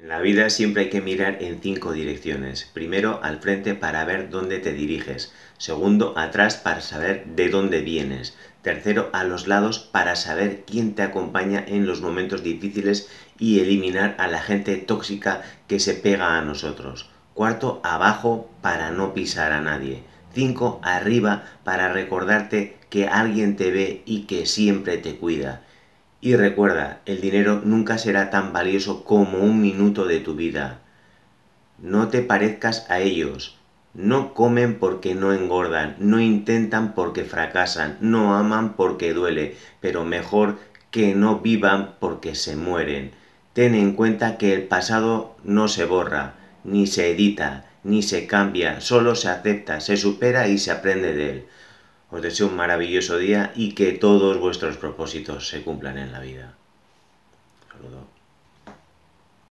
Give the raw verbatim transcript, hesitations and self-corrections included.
En la vida siempre hay que mirar en cinco direcciones. Primero, al frente para ver dónde te diriges. Segundo, atrás para saber de dónde vienes. Tercero, a los lados para saber quién te acompaña en los momentos difíciles y eliminar a la gente tóxica que se pega a nosotros. Cuarto, abajo para no pisar a nadie. Cinco, arriba para recordarte que alguien te ve y que siempre te cuida. Y recuerda, el dinero nunca será tan valioso como un minuto de tu vida. No te parezcas a ellos. No comen porque no engordan, no intentan porque fracasan, no aman porque duele, pero mejor que no vivan porque se mueren. Ten en cuenta que el pasado no se borra, ni se edita, ni se cambia, solo se acepta, se supera y se aprende de él. Os deseo un maravilloso día y que todos vuestros propósitos se cumplan en la vida. Saludos.